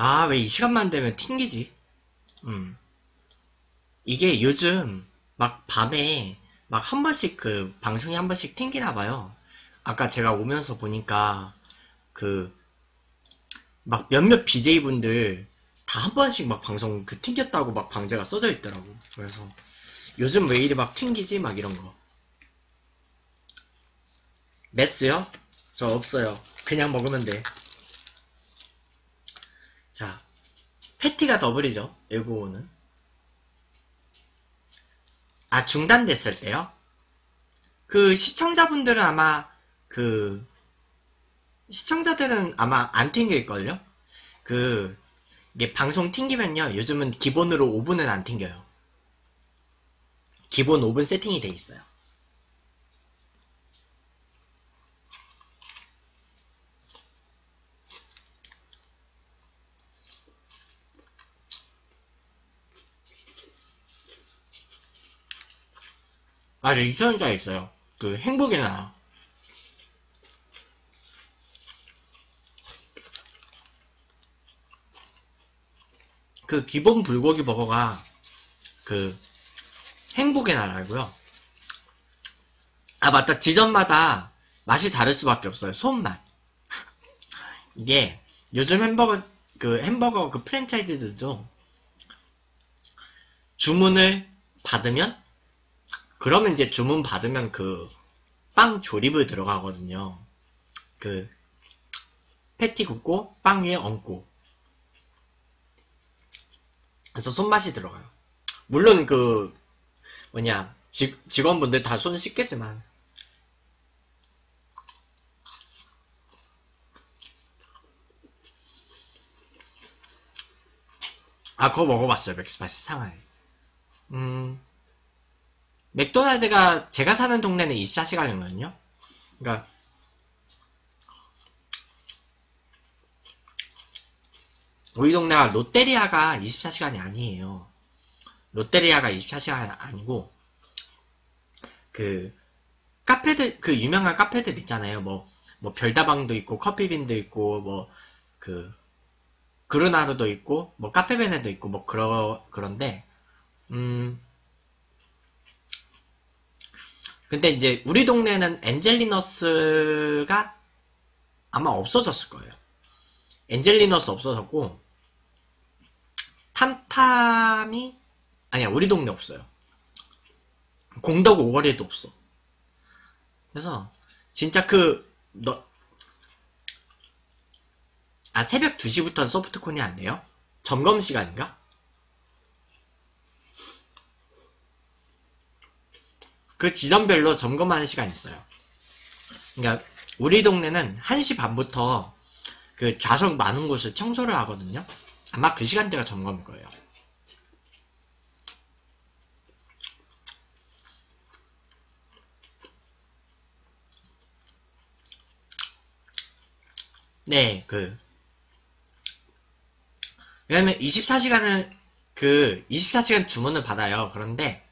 아, 왜 이 시간만 되면 튕기지? 이게 요즘 막 밤에 막 한 번씩 그 방송이 한 번씩 튕기나봐요. 아까 제가 오면서 보니까 그 막 몇몇 BJ분들 다 한 번씩 막 방송 그 튕겼다고 막 방제가 써져 있더라고. 그래서 요즘 왜 이리 막 튕기지? 막 이런 거. 메스요? 저 없어요. 그냥 먹으면 돼. 자, 패티가 더블이죠. 에고는. 아, 중단됐을 때요? 그 시청자분들은 아마 그 시청자들은 아마 안 튕길걸요? 그 이게 방송 튕기면요, 요즘은 기본으로 5분은 안 튕겨요. 기본 5분 세팅이 돼 있어요. 아, 저 유전자 있어요. 그 행복이 나요. 그 기본 불고기 버거가 그 행복의 나라고요. 아, 맞다. 지점마다 맛이 다를 수밖에 없어요. 손맛. 이게 요즘 햄버거 그 프랜차이즈들도 주문을 받으면, 그러면 이제 주문 받으면 그 빵 조립을 들어가거든요. 그 패티 굽고 빵 위에 얹고. 그래서 손맛이 들어가요. 물론 그 뭐냐 직원분들 다 손 씻겠지만. 아, 그거 먹어봤어요. 맥스파이스 상하이. 맥도날드가 제가 사는 동네는 24시간이거든요. 그러니까 우리 동네가 롯데리아가 24시간이 아니에요. 롯데리아가 24시간이 아니고 그 카페들, 그 유명한 카페들 있잖아요. 뭐 별다방도 있고 커피빈도 있고 뭐 그 그루나루도 있고 뭐 카페베네도 있고 뭐 그런데 근데 이제 우리 동네는 엔젤리너스가 아마 없어졌을 거예요. 엔젤리너스 없어졌고 탐탐이 아니야, 우리 동네 없어요. 공덕 5거리에도 없어. 그래서 진짜 아, 새벽 2시부터는 소프트콘이 안 돼요? 점검 시간인가? 그 지점별로 점검하는 시간이 있어요. 그러니까 우리 동네는 1시 반부터 그 좌석 많은 곳을 청소를 하거든요. 아마 그 시간대가 점검일 거예요. 네, 왜냐면 24시간은 그 24시간 주문을 받아요. 그런데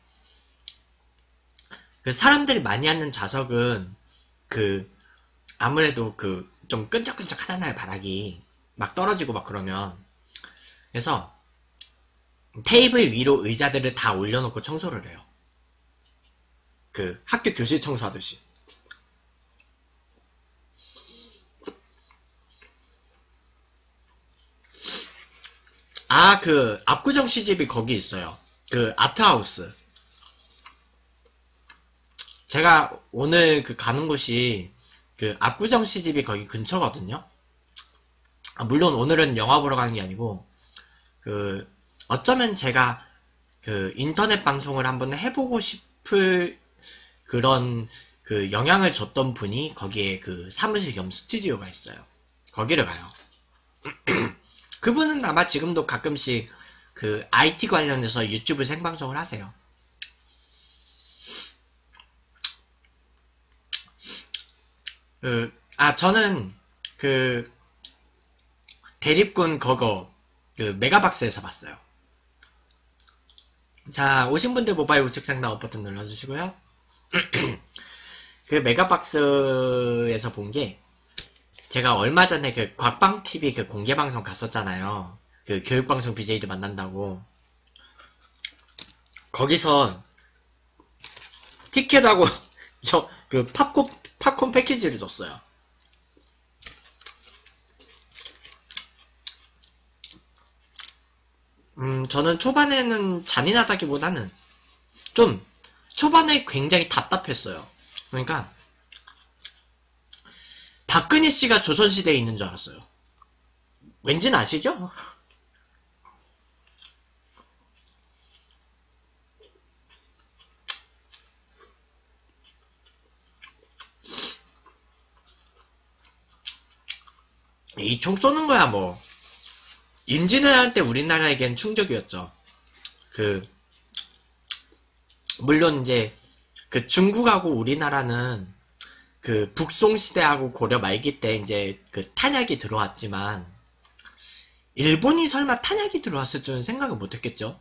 그 사람들이 많이 앉는 좌석은 그 아무래도 그 좀 끈적끈적 하잖아요. 바닥이 막 떨어지고 막 그러면. 그래서 테이블 위로 의자들을 다 올려놓고 청소를 해요. 그 학교 교실 청소하듯이. 아, 그 압구정 시집이 거기 있어요. 그 아트하우스. 제가 오늘 그 가는 곳이 그 압구정 시집이 거기 근처거든요. 아, 물론 오늘은 영화 보러 가는 게 아니고 그 어쩌면 제가 그 인터넷 방송을 한번 해보고 싶을 그런 그 영향을 줬던 분이 거기에 그 사무실 겸 스튜디오가 있어요. 거기를 가요. 그분은 아마 지금도 가끔씩 그 IT 관련해서 유튜브 생방송을 하세요. 아, 저는 그 대립군 거거 그 메가박스에서 봤어요. 자, 오신 분들 모바일 우측 상단 버튼 눌러주시고요. 그 메가박스에서 본 게 제가 얼마 전에 그 곽방TV 그 공개방송 갔었잖아요. 그 교육방송 BJ들 만난다고. 거기서 티켓하고 그 팝콘 패키지를 줬어요. 저는 초반에는 잔인하다기보다는 좀 초반에 굉장히 답답했어요. 그러니까 박근혜 씨가 조선시대에 있는 줄 알았어요. 왠진 아시죠? 이 총 쏘는 거야 뭐. 임진왜란 때 우리나라에겐 충격이었죠. 물론 이제 그 중국하고 우리나라는 그 북송시대하고 고려 말기 때 이제 그 탄약이 들어왔지만, 일본이 설마 탄약이 들어왔을 줄은 생각을 못했겠죠.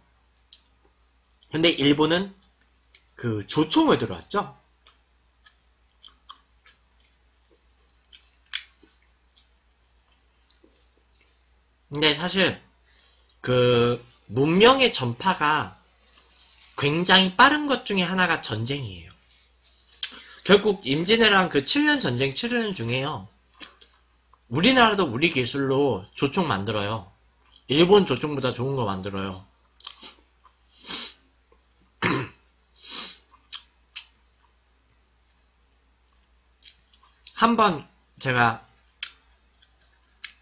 근데 일본은 그 조총을 들어왔죠. 근데 사실 그 문명의 전파가 굉장히 빠른 것 중에 하나가 전쟁이에요. 결국 임진왜란 그 7년 전쟁 치르는 중에요, 우리나라도 우리 기술로 조총 만들어요. 일본 조총보다 좋은 거 만들어요. 한번 제가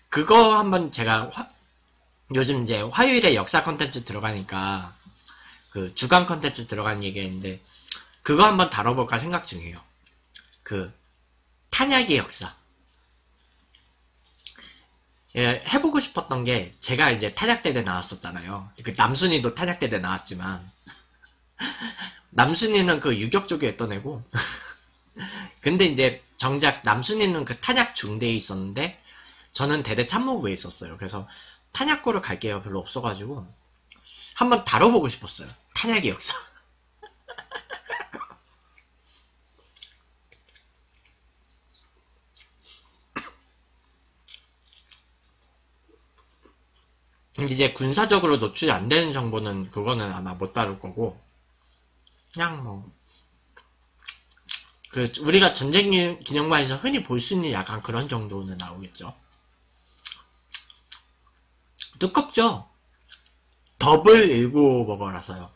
그거 한번 제가 요즘 이제 화요일에 역사 컨텐츠 들어가니까 그 주간 컨텐츠 들어간 얘기가 있는데, 그거 한번 다뤄볼까 생각 중이에요. 그 탄약의 역사. 예, 해보고 싶었던 게, 제가 이제 탄약대대 나왔었잖아요. 그 남순이도 탄약대대 나왔지만 남순이는 그 유격 쪽에 했던 애고 근데 이제 정작 남순이는 그 탄약 중대에 있었는데 저는 대대 참모부에 있었어요. 그래서 탄약고를 갈 기회가 별로 없어가지고 한번 다뤄보고 싶었어요. 탄약의 역사. 이제 군사적으로 노출이 안 되는 정보는 그거는 아마 못 다룰 거고, 그냥 뭐 그 우리가 전쟁 기념관에서 흔히 볼 수 있는 약간 그런 정도는 나오겠죠. 두껍죠? 더블 19 버거라서요.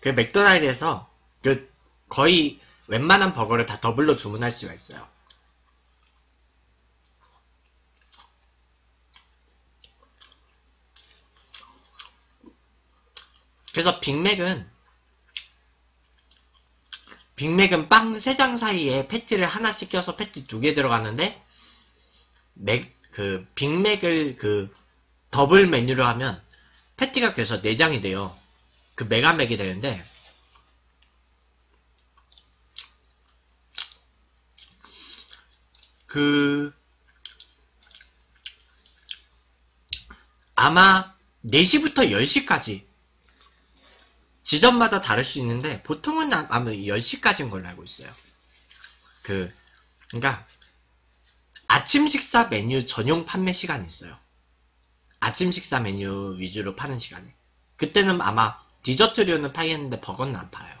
그 맥도날드에서 그 거의 웬만한 버거를 다 더블로 주문할 수가 있어요. 그래서 빅맥은 빵 3장 사이에 패티를 하나씩 껴서 패티 2개 들어가는데, 빅맥을 그 더블 메뉴로 하면 패티가 그래서 4장이 돼요. 그 메가맥이 되는데, 그 아마 4시부터 10시까지 지점마다 다를 수 있는데 보통은 아마 10시까지인 걸로 알고 있어요. 그러니까 아침 식사 메뉴 전용 판매 시간이 있어요. 아침 식사 메뉴 위주로 파는 시간이. 그때는 아마 디저트류는 팔겠는데 버거는 안 팔아요.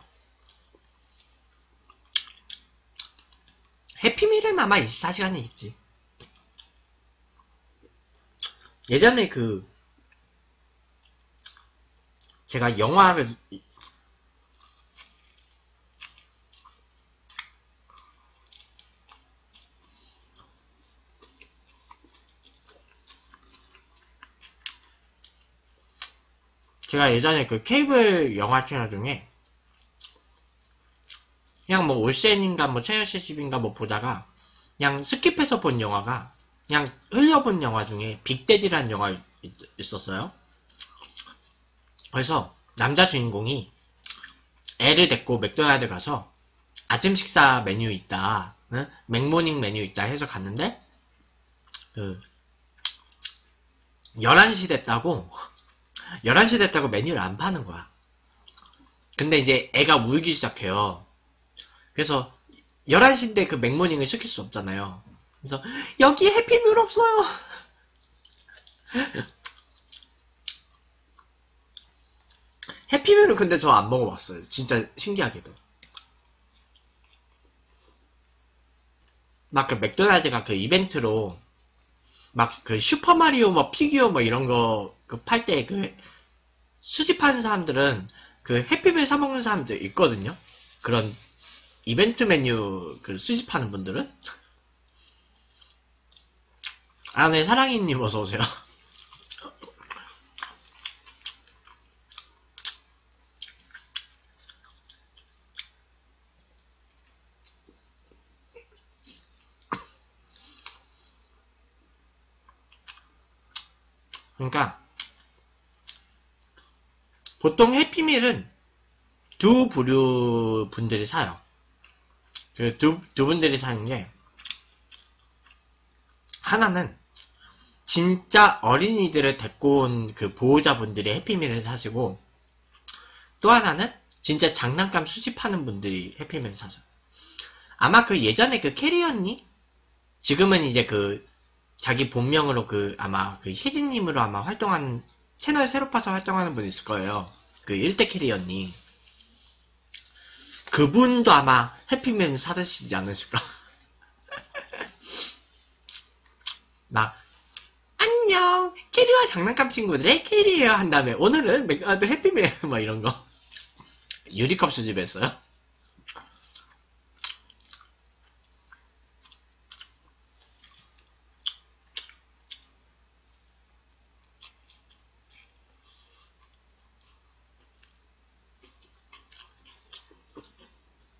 해피밀은 아마 24시간이 있지. 예전에 그 제가 영화를 예전에 그 케이블 영화 채널 중에 그냥 뭐 올센인가 뭐 채널CCTV인가 뭐 보다가 그냥 스킵해서 본 영화가, 그냥 흘려본 영화 중에 빅데디라는 영화 있었어요. 그래서 남자 주인공이 애를 데리고 맥도날드 가서 아침 식사 메뉴 있다, 맥모닝 메뉴 있다 해서 갔는데, 그 11시 됐다고 메뉴를 안 파는 거야. 근데 이제 애가 울기 시작해요. 그래서 11시인데 그 맥모닝을 시킬 수 없잖아요. 그래서 여기 해피밀 없어요. 해피밀은 근데 저 안 먹어봤어요. 진짜 신기하게도. 막 그 맥도날드가 그 이벤트로 막 그 슈퍼마리오 막 피규어 뭐 이런 거 그 팔 때 그 수집하는 사람들은 그 해피밀 사먹는 사람들 있거든요. 그런 이벤트 메뉴 그 수집하는 분들은. 아, 네, 사랑이님 어서오세요. 그러니까 보통 해피밀은 두 부류 분들이 사요. 그 두 분들이 사는 게, 하나는 진짜 어린이들을 데리고 온 그 보호자분들이 해피밀을 사시고, 또 하나는 진짜 장난감 수집하는 분들이 해피밀을 사죠. 아마 그 예전에 그 캐리언니? 지금은 이제 그 자기 본명으로 그 아마 그 혜진님으로 아마 활동하는, 채널 새로 파서 활동하는 분 있을 거예요. 그 1대 캐리언니. 그분도 아마 해피밀 사드시지 않으실까. 막 안녕 캐리와 장난감 친구들의 캐리예요 한 다음에 오늘은 맥도날드 해피밀 막 이런 거 유리컵 수집했어요.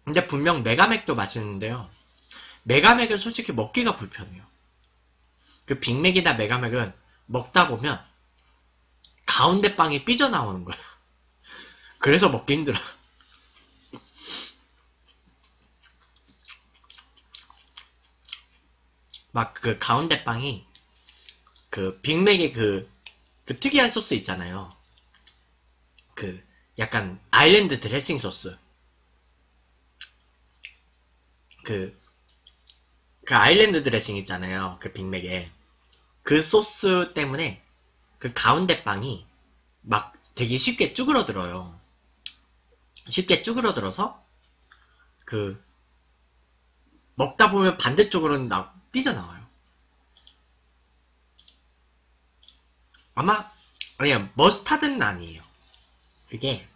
근데 분명 메가맥도 맛있는데요. 메가맥은 솔직히 먹기가 불편해요. 그 빅맥이나 메가맥은 먹다 보면 가운데 빵이 삐져나오는 거야. 그래서 먹기 힘들어. 막 그 가운데 빵이 그 빅맥의 그 특이한 소스 있잖아요. 그 약간 아일랜드 드레싱 소스. 그 아일랜드 드레싱 있잖아요. 그 빅맥에. 그 소스 때문에 그 가운데 빵이 막 되게 쉽게 쭈그러들어요. 쉽게 쭈그러들어서 그 먹다 보면 반대쪽으로는 삐져나와요. 아마 아니야 머스타드는 아니에요. 그게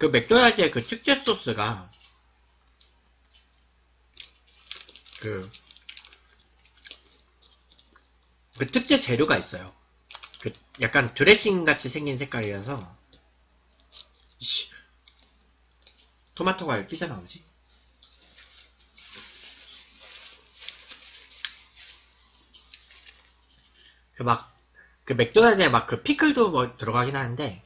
그 맥도날드의 그 특제 소스가 그 특제 재료가 있어요. 그 약간 드레싱 같이 생긴 색깔이라서 토마토가 왜 삐져나오지? 그 막 그 맥도날드에 막 그 피클도 뭐 들어가긴 하는데.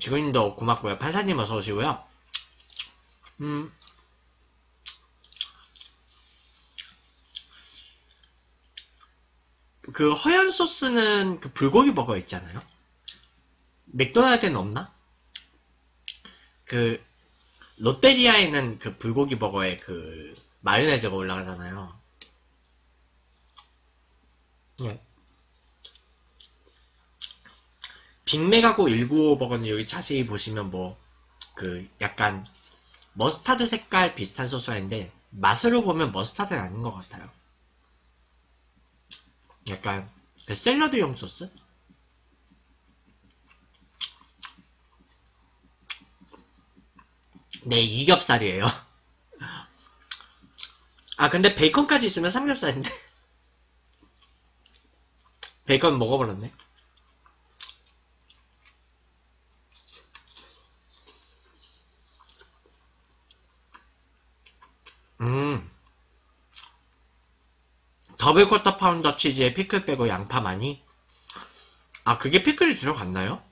지구님도 고맙고요. 판사님 어서 오시고요. 그 허연 소스는 그 불고기 버거 있잖아요. 맥도날드는 없나? 그 롯데리아에는 그 불고기 버거에 그 마요네즈가 올라가잖아요. 예. 빅맥하고 195버거는 여기 자세히 보시면 뭐 그 약간 머스타드 색깔 비슷한 소스인데 맛으로 보면 머스타드는 아닌 것 같아요. 약간 그 샐러드용 소스? 네, 이겹살이에요. 아 근데 베이컨까지 있으면 삼겹살인데. 베이컨 먹어버렸네. 더블 쿼터 파운더 치즈에 피클 빼고 양파 많이? 아 그게 피클이 들어갔나요?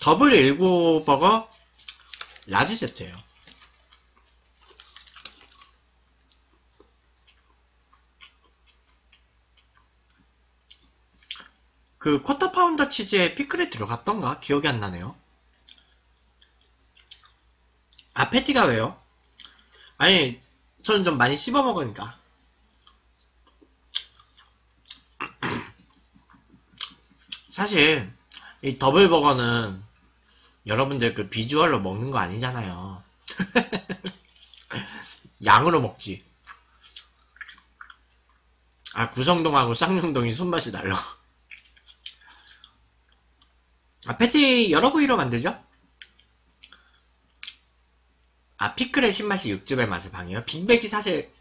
더블 19 버거 라지 세트예요. 그 쿼터 파운더 치즈에 피클이 들어갔던가? 기억이 안 나네요. 아, 패티가 왜요? 아니, 저는 좀 많이 씹어 먹으니까. 사실 이 더블버거는 여러분들 그 비주얼로 먹는 거 아니잖아요. 양으로 먹지. 아, 구성동하고 쌍용동이 손맛이 달라. 아, 패티 여러 부위로 만들죠? 아, 피클의 신맛이 육즙의 맛을 방해해요? 빈백이 사실...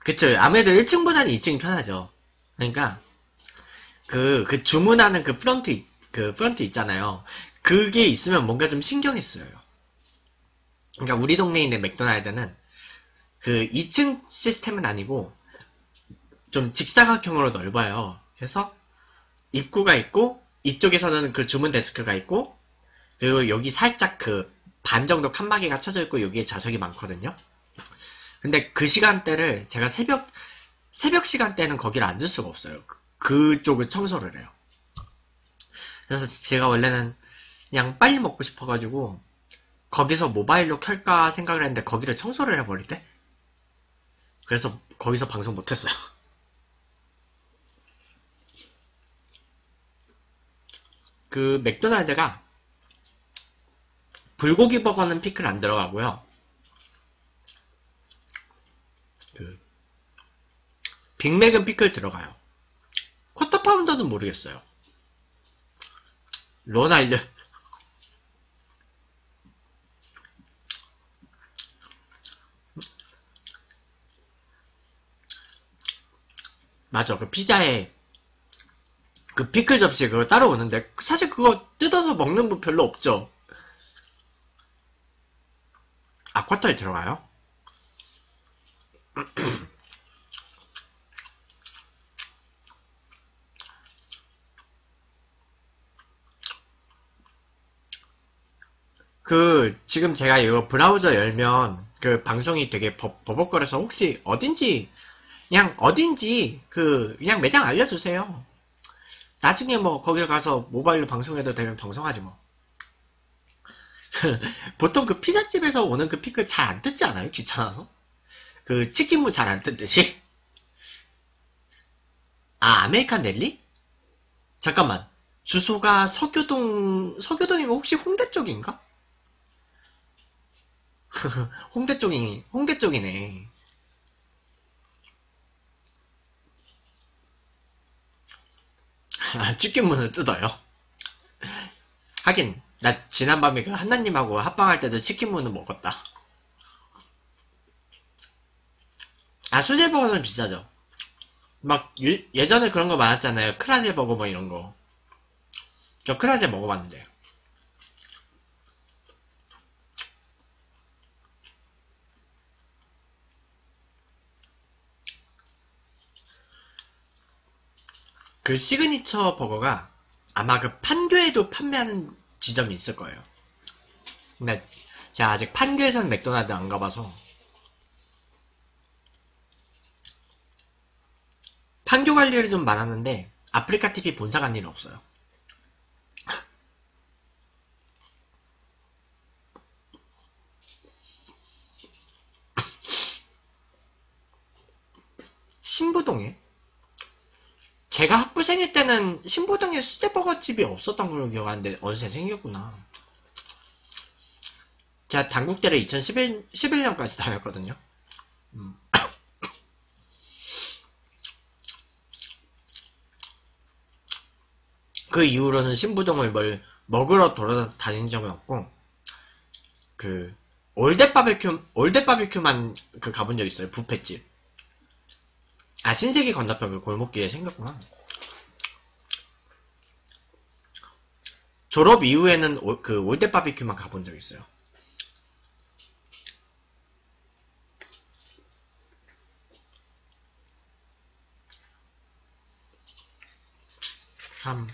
그쵸, 아무래도 1층보다는 2층이 편하죠. 그러니까 그 주문하는 그 프런트 있잖아요. 그게 있으면 뭔가 좀 신경이 쓰여요. 그러니까 우리 동네에 있는 맥도날드는 그 2층 시스템은 아니고 좀 직사각형으로 넓어요. 그래서 입구가 있고, 이쪽에서는 그 주문 데스크가 있고, 그리고 여기 살짝 그 반 정도 칸막이가 쳐져 있고, 여기에 좌석이 많거든요. 근데 그 시간대를 제가 새벽 시간대는 거기를 앉을 수가 없어요. 그쪽을 청소를 해요. 그래서 제가 원래는 그냥 빨리 먹고 싶어가지고 거기서 모바일로 켤까 생각을 했는데 거기를 청소를 해버리대. 그래서 거기서 방송 못했어요. 그 맥도날드가 불고기 버거는 피클 안 들어가고요. 그 빅맥은 피클 들어가요. 쿼터 파운더는 모르겠어요. 로날드. 맞아, 그 피자에 그 피클 접시 그거 따로 오는데 사실 그거 뜯어서 먹는 분 별로 없죠. 아, 쿼터에 들어가요? 그 지금 제가 이거 브라우저 열면 그 방송이 되게 버벅거려서 혹시 어딘지 그냥 매장 알려주세요. 나중에 뭐 거길 가서 모바일로 방송해도 되면 방송하지 뭐. 보통 그 피자집에서 오는 그 피클 잘 안 뜯지 않아요? 귀찮아서? 그 치킨무 잘 안 뜯듯이? 아, 아메리칸 넬리? 잠깐만, 주소가 서교동이면 혹시 홍대 쪽인가? 홍대 쪽이네. 아, 치킨무는 뜯어요. 하긴 나 지난밤에 그 한나님하고 합방할 때도 치킨무는 먹었다. 아, 수제버거는 비싸죠. 막 예전에 그런 거 많았잖아요. 크라제 버거 뭐 이런 거. 저 크라제 먹어봤는데. 그 시그니처 버거가 아마 그 판교에도 판매하는 지점이 있을 거예요. 근데 제가 아직 판교에선 맥도날드 안 가봐서. 판교 갈 일이 좀 많았는데 아프리카TV 본사 간 일은 없어요. 신부동에? 제가 학부생일 때는 신부동에 수제버거집이 없었던 걸로 기억하는데 어느새 생겼구나. 제가 단국대를 2011년까지 다녔거든요. 그 이후로는 신부동을 뭘 먹으러 돌아다닌 적은 없고, 그 올댓 바베큐만 그 가본 적 있어요. 뷔페집. 아, 신세계 건너편 그 골목길에 생겼구나. 졸업 이후에는 그 올댓 바베큐만 가본 적 있어요. 참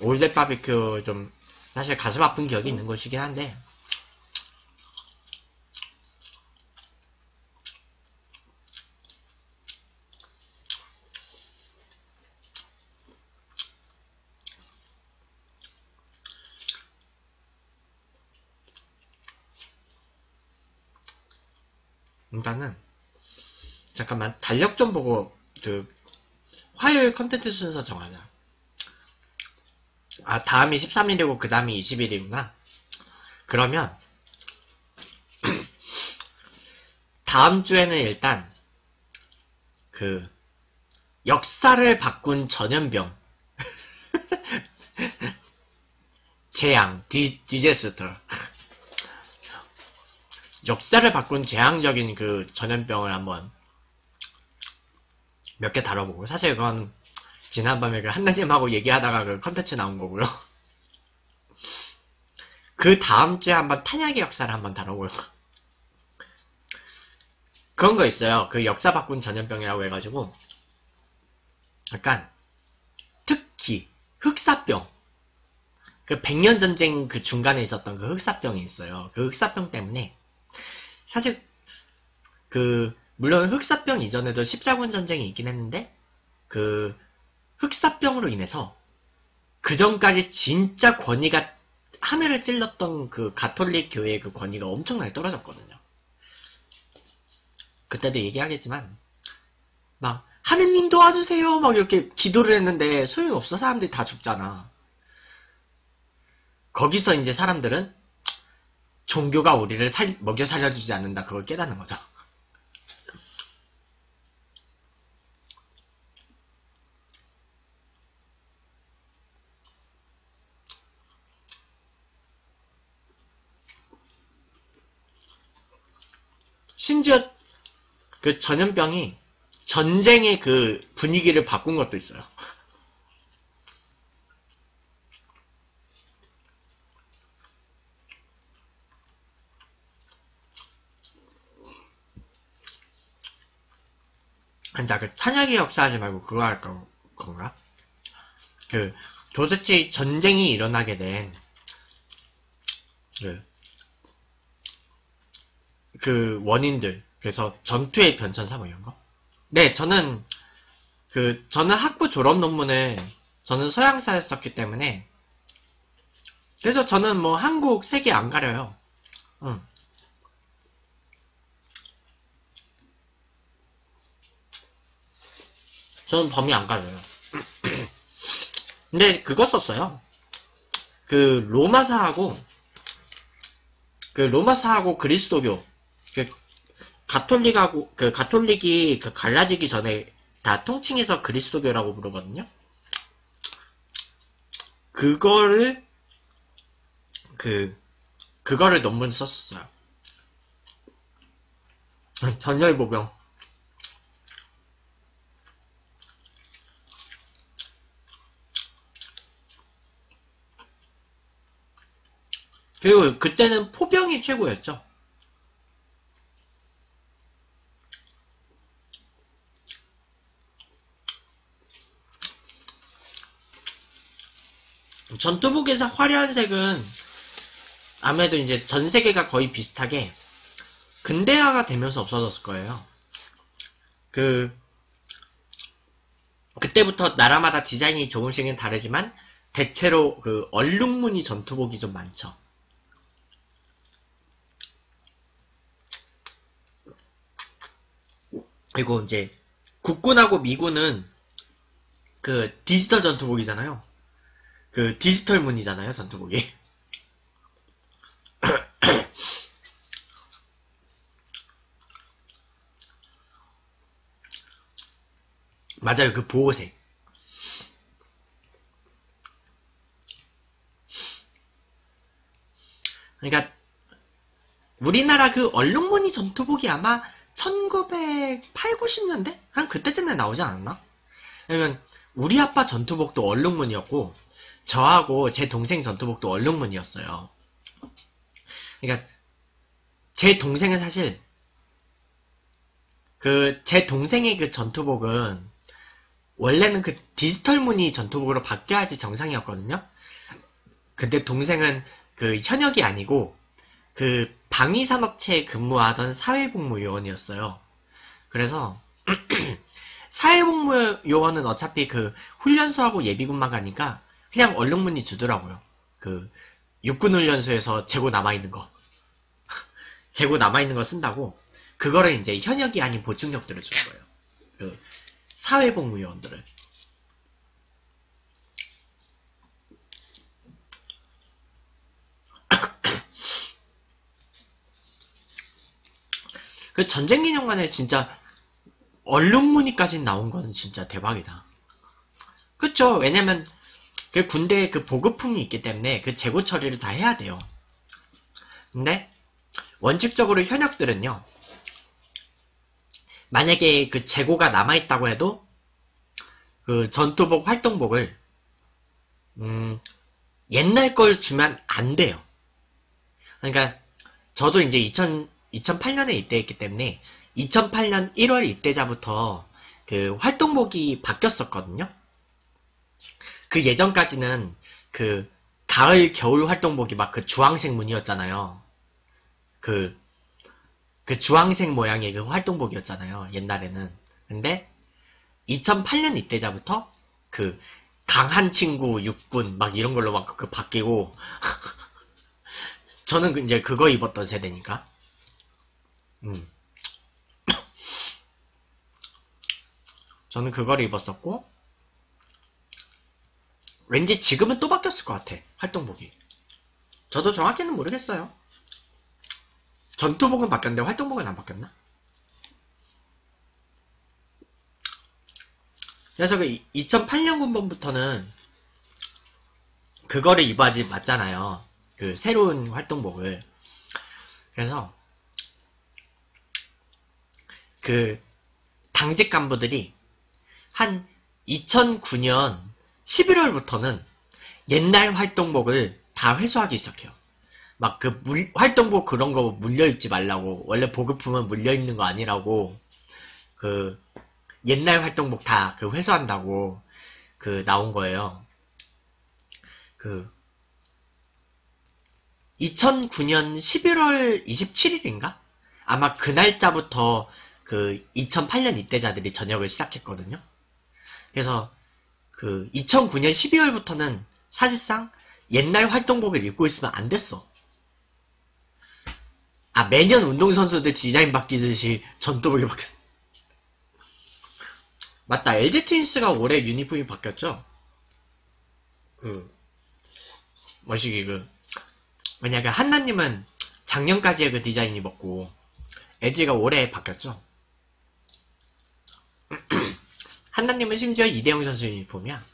올댓 바베큐 좀 사실 가슴 아픈 기억이 있는 곳이긴 한데, 일단은 잠깐만 달력 좀 보고 그 화요일 컨텐츠 순서 정하자. 아, 다음이 13일이고 그 다음이 20일이구나. 그러면 다음 주에는 일단 그 역사를 바꾼 전염병 재앙, 디제스터. 역사를 바꾼 재앙적인 그 전염병을 한번 몇 개 다뤄보고, 사실 그건 지난밤에 그 한나님하고 얘기하다가 그 컨텐츠 나온 거고요. 그 다음 주에 한번 탄약의 역사를 한번 다뤄보고. 그런 거 있어요. 그 역사 바꾼 전염병이라고 해가지고 약간 특히 흑사병, 그 백년전쟁 그 중간에 있었던 그 흑사병이 있어요. 그 흑사병 때문에 사실 그 물론 흑사병 이전에도 십자군 전쟁이 있긴 했는데 그 흑사병으로 인해서 그 전까지 진짜 권위가 하늘을 찔렀던 그 가톨릭 교회의 그 권위가 엄청나게 떨어졌거든요. 그때도 얘기하겠지만 막 하느님 도와주세요 막 이렇게 기도를 했는데 소용없어. 사람들이 다 죽잖아. 거기서 이제 사람들은 종교가 우리를 먹여 살려주지 않는다, 그걸 깨닫는 거죠. 심지어 그 전염병이 전쟁의 그 분위기를 바꾼 것도 있어요. 나 그 탄약의 역사 하지 말고 그거 할 건가? 그 도대체 전쟁이 일어나게 된 그 원인들, 그래서 전투의 변천 사뭐 이런 거? 네, 저는 학부 졸업 논문을 저는 서양사를 썼기 때문에 그래서 저는 뭐 한국 세계 안 가려요. 저는 범위 안 가려요. 근데 그거 썼어요. 그 로마사하고 그리스도교, 그 가톨릭하고 그 가톨릭이 그 갈라지기 전에 다 통칭해서 그리스도교라고 부르거든요. 그거를 논문 썼어요. 전열보병. 그리고 그때는 포병이 최고였죠. 전투복에서 화려한 색은 아무래도 이제 전 세계가 거의 비슷하게 근대화가 되면서 없어졌을 거예요. 그때부터 나라마다 디자인이 조금씩은 다르지만 대체로 그 얼룩무늬 전투복이 좀 많죠. 그리고 이제 국군하고 미군은 그 디지털 전투복이잖아요. 그 디지털 문이잖아요, 전투복이. 맞아요, 그 보호색. 그러니까 우리나라 그 얼룩무늬 전투복이 아마 1980, 90년대? 한 그때쯤에 나오지 않았나? 왜냐면 우리 아빠 전투복도 얼룩무늬였고 저하고 제 동생 전투복도 얼룩무늬였어요. 그러니까 제 동생은 사실 그 제 동생의 그 전투복은 원래는 그 디지털 무늬 전투복으로 바뀌어야지 정상이었거든요. 근데 동생은 그 현역이 아니고 그 방위산업체에 근무하던 사회복무요원이었어요. 그래서 사회복무요원은 어차피 그 훈련소하고 예비군만 가니까 그냥 얼룩무늬 주더라고요. 그 육군훈련소에서 재고 남아있는 거 쓴다고 그거를 이제 현역이 아닌 보충력들을 주는 거예요. 그 사회복무요원들을. 그 전쟁 기념관에 진짜 얼룩무늬까지 나온 거는 진짜 대박이다. 그쵸? 왜냐면 그 군대에 그 보급품이 있기 때문에 그 재고 처리를 다 해야 돼요. 근데 원칙적으로 현역들은요, 만약에 그 재고가 남아있다고 해도 그 전투복, 활동복을 옛날 걸 주면 안 돼요. 그러니까 저도 이제 2008년에 입대했기 때문에 2008년 1월 입대자부터 그 활동복이 바뀌었었거든요. 그 예전까지는 그 가을, 겨울 활동복이 막 그 주황색 무늬였잖아요. 그 주황색 모양의 그 활동복이었잖아요, 옛날에는. 근데 2008년 입대자부터 그 강한 친구, 육군 막 이런 걸로 막 그 바뀌고 저는 이제 그거 입었던 세대니까. 저는 그걸 입었었고, 왠지 지금은 또 바뀌었을 것 같아, 활동복이. 저도 정확히는 모르겠어요. 전투복은 바뀌었는데 활동복은 안 바뀌었나? 그래서 그 2008년 군번부터는 그거를 입어야지 맞잖아요, 그 새로운 활동복을. 그래서 그 당직 간부들이 한 2009년 11월부터는 옛날 활동복을 다 회수하기 시작해요. 막 그 활동복 그런 거 물려 입지 말라고, 원래 보급품은 물려 입는 거 아니라고, 그 옛날 활동복 다 그 회수한다고 그 나온 거예요. 그 2009년 11월 27일인가? 아마 그 날짜부터 그 2008년 입대자들이 전역을 시작했거든요. 그래서 그 2009년 12월부터는 사실상 옛날 활동복을 입고 있으면 안 됐어. 아, 매년 운동선수들 디자인 바뀌듯이 전투복이 바뀌었. 맞다, LG 트윈스가 올해 유니폼이 바뀌었죠? 그 뭐시기 그 만약에 한나님은 작년까지의 그 디자인이 먹고 LG가 올해 바뀌었죠? 한나님은 심지어 이대형 선수 유니폼이야.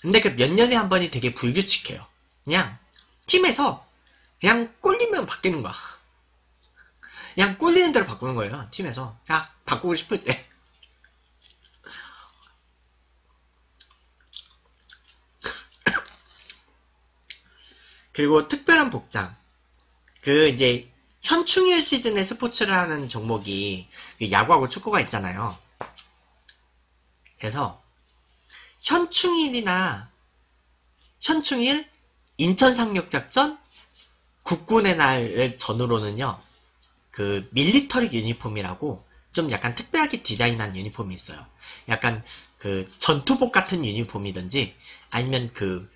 근데 그 몇 년에 한 번이 되게 불규칙해요. 그냥 팀에서 그냥 꼴리면 바뀌는 거야. 그냥 꼴리는 대로 바꾸는 거예요, 팀에서. 그냥 바꾸고 싶을 때. 그리고 특별한 복장. 그 이제 현충일 시즌에 스포츠를 하는 종목이 야구하고 축구가 있잖아요. 그래서 현충일, 인천상륙작전, 국군의 날 전후로는요, 그 밀리터리 유니폼이라고 좀 약간 특별하게 디자인한 유니폼이 있어요. 약간 그 전투복 같은 유니폼이든지, 아니면 그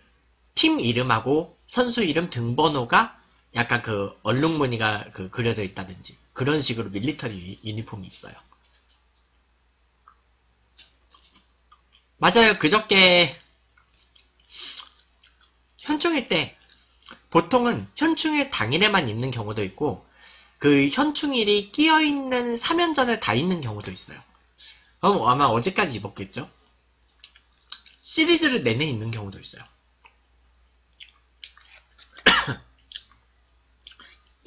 팀 이름하고 선수 이름 등번호가 약간 그 얼룩무늬가 그 그려져 있다든지, 그런 식으로 밀리터리 유니폼이 있어요. 맞아요. 그저께 현충일 때, 보통은 현충일 당일에만 입는 경우도 있고, 그 현충일이 끼어있는 3연전을 다 입는 경우도 있어요. 그럼 아마 어제까지 입었겠죠? 시리즈를 내내 입는 경우도 있어요.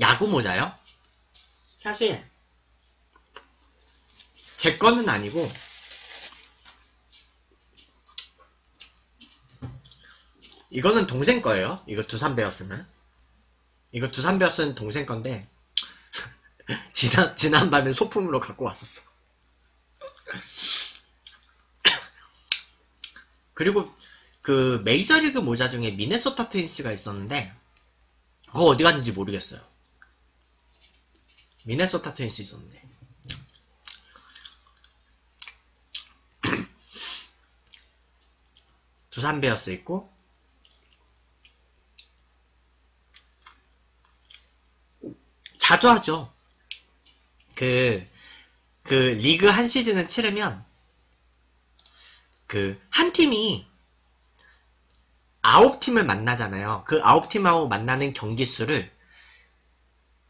야구 모자요? 사실 제 거는 아니고, 이거는 동생 거예요. 이거 두산베어스는. 이거 두산베어스는 동생 건데, 지난밤에 소품으로 갖고 왔었어. 그리고 그 메이저리그 모자 중에 미네소타 트윈스가 있었는데, 그거 어디 갔는지 모르겠어요. 미네소타 트윈스 있었는데. 두산베어스 있고, 자주 하죠. 리그 한 시즌을 치르면, 한 팀이 9팀을 만나잖아요. 그 9팀하고 만나는 경기 수를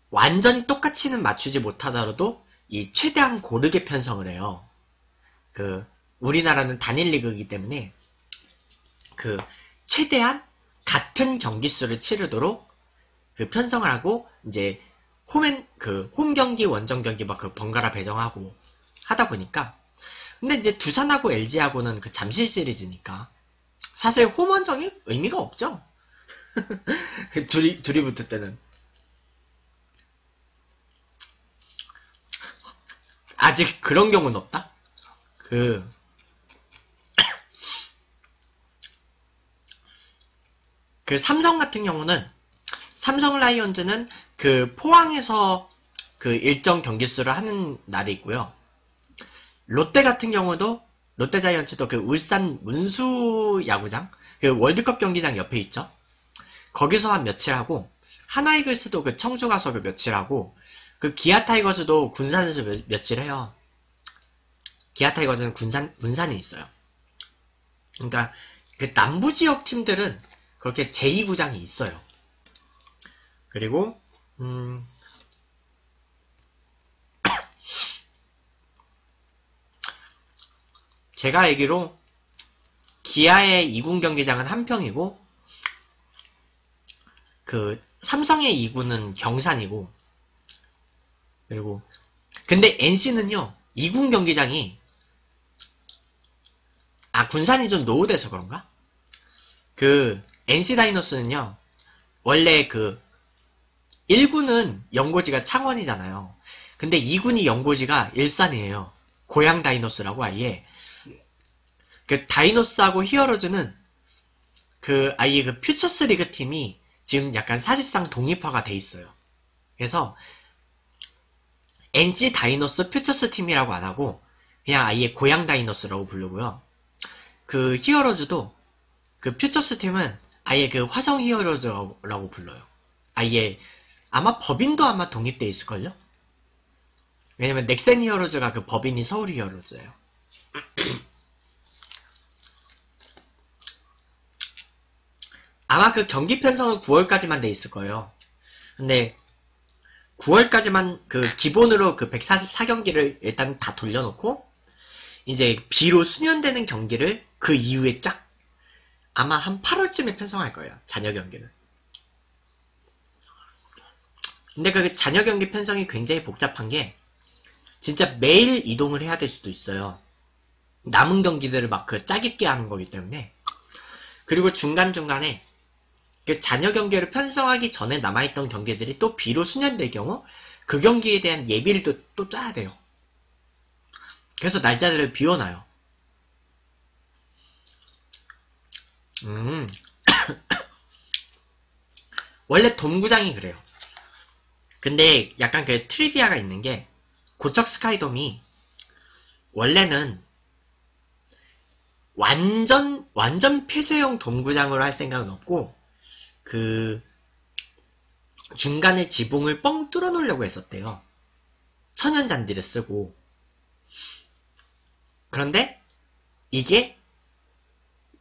완전히 똑같이는 맞추지 못하더라도, 최대한 고르게 편성을 해요. 우리나라는 단일 리그이기 때문에, 최대한 같은 경기 수를 치르도록, 편성을 하고, 이제, 홈 경기, 원정 경기 막 번갈아 배정하고 하다 보니까. 근데 이제 두산하고 LG하고는 잠실 시리즈니까 사실 홈 원정이 의미가 없죠. 둘이 붙을 때는. 아직 그런 경우는 없다? 삼성 같은 경우는, 삼성 라이온즈는 포항에서 일정 경기수를 하는 날이 있고요. 롯데 같은 경우도, 롯데 자이언츠도 울산 문수 야구장, 월드컵 경기장 옆에 있죠. 거기서 한 며칠 하고, 하나이글스도 청주 가서 며칠 하고, 기아 타이거즈도 군산에서 며칠 해요. 기아 타이거즈는 군산에 있어요. 그러니까 남부 지역 팀들은 그렇게 제2구장이 있어요. 그리고 제가 알기로 기아의 2군 경기장은 함평이고, 삼성의 2군은 경산이고, 그리고 근데 NC는요 2군 경기장이, 군산이 좀 노후돼서 그런가? NC 다이노스는요 원래 1군은 연고지가 창원이잖아요. 근데 2군이 연고지가 일산이에요. 고양 다이노스라고 아예. 다이노스하고 히어로즈는 아예 퓨처스 리그 팀이 지금 약간 사실상 독립화가 돼 있어요. 그래서 NC 다이노스 퓨처스 팀이라고 안 하고 그냥 아예 고양 다이노스라고 부르고요. 히어로즈도 퓨처스 팀은 아예 화성 히어로즈라고 불러요. 아예 아마 법인도 아마 독립되어 있을걸요? 왜냐면 넥센 히어로즈가 법인이 서울 히어로즈예요. 아마 경기 편성은 9월까지만 돼 있을 거예요. 근데 9월까지만 기본으로 144경기를 일단 다 돌려놓고, 이제 비로 수년되는 경기를 이후에 쫙 아마 한 8월쯤에 편성할 거예요. 잔여 경기는. 근데 잔여 경기 편성이 굉장히 복잡한 게, 진짜 매일 이동을 해야 될 수도 있어요. 남은 경기들을 막 짜깁게 하는 거기 때문에. 그리고 중간중간에 잔여 경기를 편성하기 전에 남아있던 경기들이 또 비로 수년될 경우 그 경기에 대한 예비를 또 짜야 돼요. 그래서 날짜들을 비워놔요. 원래 돔구장이 그래요. 근데 약간 트리비아가 있는 게, 고척 스카이돔이 원래는 완전 폐쇄형 돔구장으로 할 생각은 없고, 중간에 지붕을 뻥 뚫어 놓으려고 했었대요. 천연잔디를 쓰고. 그런데 이게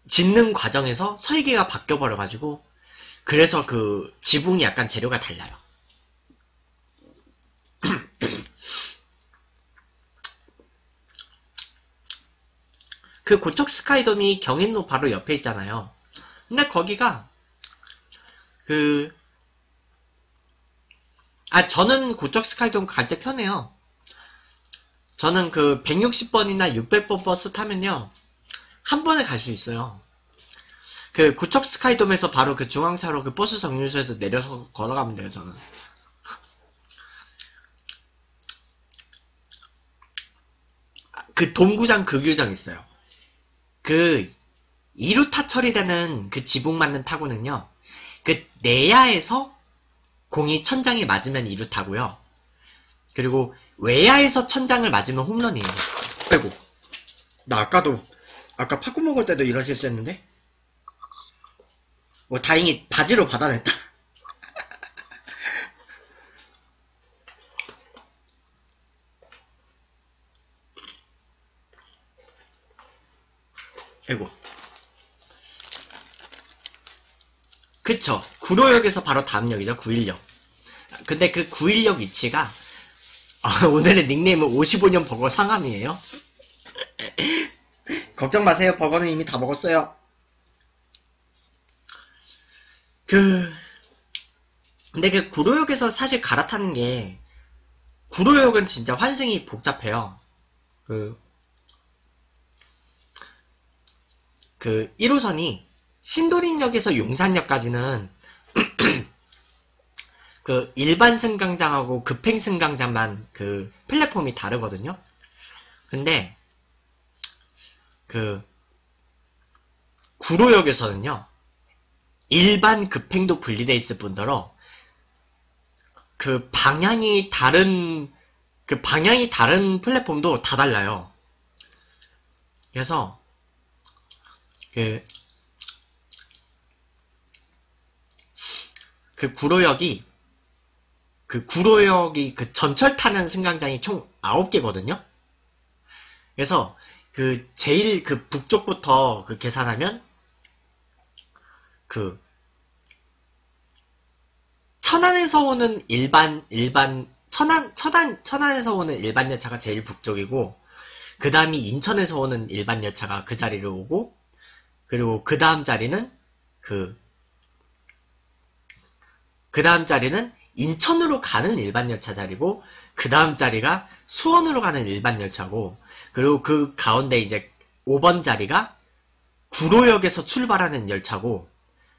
짓는 과정에서 설계가 바뀌어 버려가지고, 그래서 지붕이 약간 재료가 달라요. 고척 스카이돔이 경인로 바로 옆에 있잖아요. 근데 거기가 저는 고척 스카이돔 갈 때 편해요. 저는 160번이나 600번 버스 타면요 한 번에 갈 수 있어요. 고척 스카이돔에서 바로 중앙차로 버스 정류소에서 내려서 걸어가면 돼요. 저는 돔구장 규정 있어요. 2루타 처리되는 지붕 맞는 타구는요, 내야에서 공이 천장에 맞으면 2루타고요. 그리고 외야에서 천장을 맞으면 홈런이에요. 아이고, 나 아까 팝콘 먹을 때도 이런 실수 했는데? 다행히 바지로 받아냈다. 아이고. 그쵸. 구로역에서 바로 다음역이죠. 916. 근데 그 916 위치가 오늘의 닉네임은 55년 버거 상암이에요. 걱정 마세요. 버거는 이미 다 먹었어요. 근데 그 구로역에서 사실 갈아타는 게, 구로역은 진짜 환승이 복잡해요. 그 1호선이 신도림역에서 용산역까지는 그 일반 승강장하고 급행 승강장만 그 플랫폼이 다르거든요. 근데 그 구로역에서는요, 일반 급행도 분리돼 있을 뿐더러 그 방향이 다른 플랫폼도 다 달라요. 그래서 그 구로역이 그 전철 타는 승강장이 총 9개거든요. 그래서 그 제일 그 북쪽부터 그 계산하면 그 천안에서 오는 천안에서 오는 일반 열차가 제일 북쪽이고, 그 다음이 인천에서 오는 일반 열차가 그 자리를 오고, 그리고 그 다음 자리는 인천으로 가는 일반 열차 자리고, 그 다음 자리가 수원으로 가는 일반 열차고, 그리고 그 가운데 이제 5번 자리가 구로역에서 출발하는 열차고,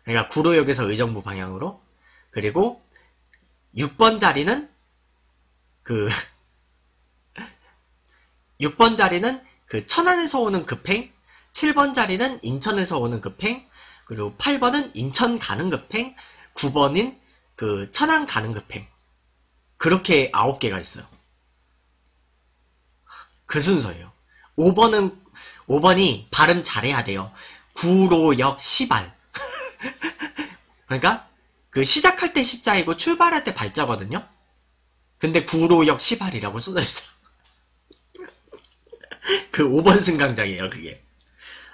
그러니까 구로역에서 의정부 방향으로, 그리고 6번 자리는 6번 자리는 그 천안에서 오는 급행, 7번 자리는 인천에서 오는 급행, 그리고 8번은 인천 가는 급행, 9번은 그 천안 가는 급행. 그렇게 9개가 있어요. 그 순서예요. 5번이 발음 잘해야 돼요. 구로역 시발. 그러니까 그 시작할 때 시자이고 출발할 때 발자거든요. 근데 구로역 시발이라고 써져있어요. 그 5번 승강장이에요, 그게.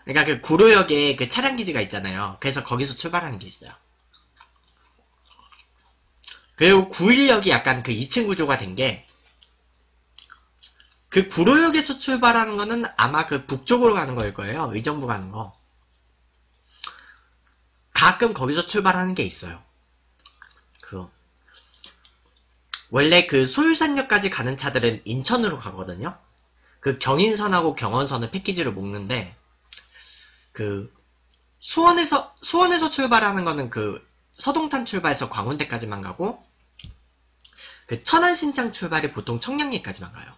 그러니까 그 구로역에 그 차량 기지가 있잖아요. 그래서 거기서 출발하는 게 있어요. 그리고 916이 약간 그 2층 구조가 된 게, 그 구로역에서 출발하는 거는 아마 그 북쪽으로 가는 거일 거예요. 의정부 가는 거. 가끔 거기서 출발하는 게 있어요. 원래 그 소율산역까지 가는 차들은 인천으로 가거든요. 그 경인선하고 경원선을 패키지로 묶는데, 그 수원에서 출발하는 거는 그 서동탄 출발해서 광운대까지만 가고, 그 천안신창 출발이 보통 청량리까지만 가요.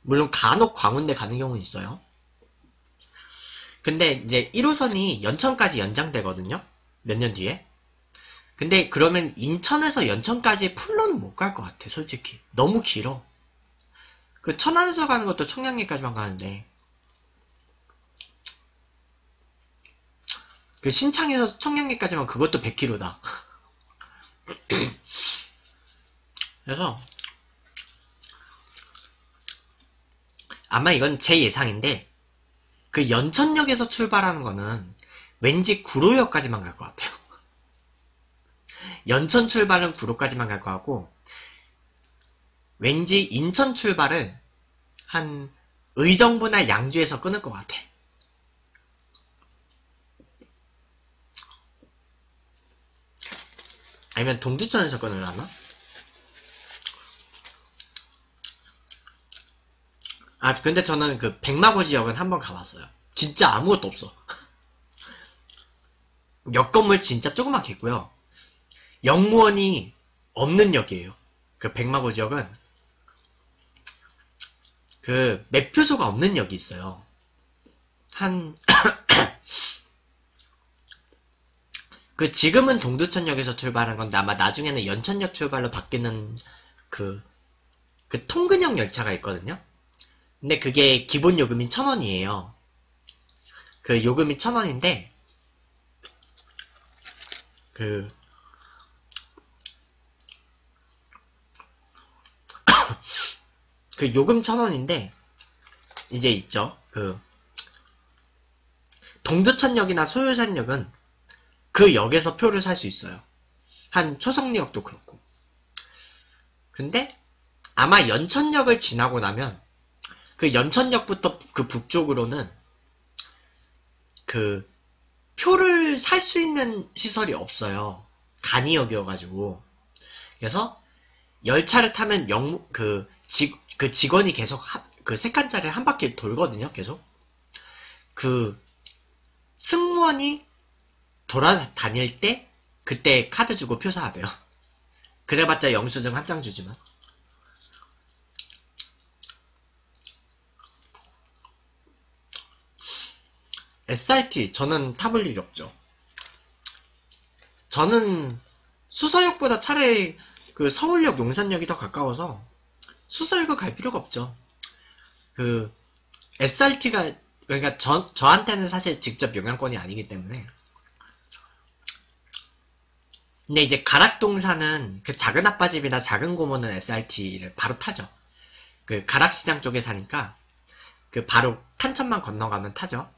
물론 간혹 광운대 가는 경우는 있어요. 근데 이제 1호선이 연천까지 연장되거든요, 몇 년 뒤에. 근데 그러면 인천에서 연천까지 풀로는 못 갈 것 같아, 솔직히. 너무 길어. 그 천안에서 가는 것도 청량리까지만 가는데, 그 신창에서 청량리까지만 그것도 100km다. 그래서 아마 이건 제 예상인데, 그 연천역에서 출발하는 거는 왠지 구로역까지만 갈 것 같아요. 연천 출발은 구로까지만 갈 것 같고, 왠지 인천 출발을 한 의정부나 양주에서 끊을 것 같아. 아니면 동두천에서 끊으려나? 아, 근데 저는 그 백마고 지역은 한번 가봤어요. 진짜 아무것도 없어. 역 건물 진짜 조그맣게 있고요. 역무원이 없는 역이에요. 그 백마고 지역은 그 매표소가 없는 역이 있어요. 한 그 지금은 동두천역에서 출발한 건데, 아마 나중에는 연천역 출발로 바뀌는 그 통근형 열차가 있거든요. 근데 그게 기본 요금이 1,000원이에요. 그 요금이 1,000원인데 그 요금 1,000원인데 이제 있죠. 동두천역이나 소요산역은 그 역에서 표를 살 수 있어요. 한 초성리역도 그렇고. 근데 아마 연천역을 지나고 나면 그 연천역부터 그 북쪽으로는 그 표를 살 수 있는 시설이 없어요. 간이역이어가지고. 그래서 열차를 타면 그 직원이 계속 그 세 칸짜리를 한 바퀴 돌거든요. 계속. 그 승무원이 돌아다닐 때 그때 카드 주고 표 사야 돼요. 그래봤자 영수증 한 장 주지만. SRT 저는 타볼 일이 없죠. 저는 수서역보다 차라리 그 서울역 용산역이 더 가까워서 수서역을 갈 필요가 없죠. 그 SRT가 그러니까 저한테는 사실 직접 영향권이 아니기 때문에. 근데 이제 가락동 사는 그 작은 아빠집이나 작은 고모는 SRT를 바로 타죠. 그 가락시장 쪽에 사니까 그 바로 탄천만 건너가면 타죠.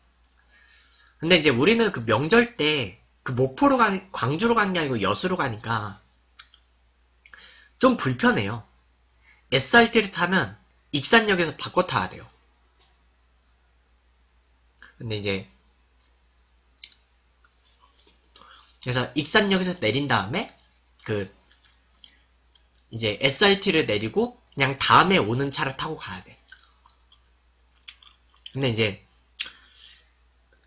근데 이제 우리는 그 명절 때 그 목포로 광주로 가는 게 아니고 여수로 가니까 좀 불편해요. SRT를 타면 익산역에서 바꿔 타야 돼요. 근데 이제 그래서 익산역에서 내린 다음에 그 이제 SRT를 내리고 그냥 다음에 오는 차를 타고 가야 돼. 근데 이제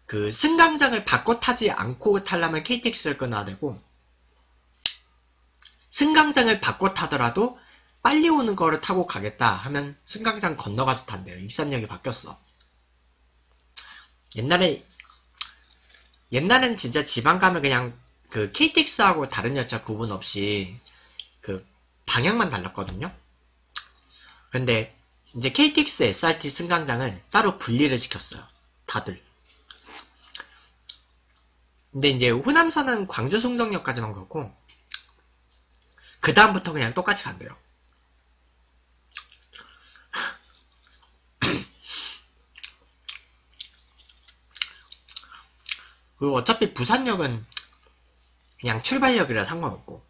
그 승강장을 바꿔 타지 않고 타려면 KTX를 끊어야 되고, 승강장을 바꿔 타더라도 빨리 오는 거를 타고 가겠다 하면 승강장 건너가서 탄대요. 익산역이 바뀌었어. 옛날엔 진짜 지방 가면 그냥 그 KTX하고 다른 열차 구분 없이 그 방향만 달랐거든요. 근데 이제 KTX SRT 승강장을 따로 분리를 시켰어요. 다들. 근데 이제 호남선은 광주 송정역까지만 가고 그 다음부터 그냥 똑같이 간대요. 그리고 어차피 부산역은 그냥 출발역이라 상관없고.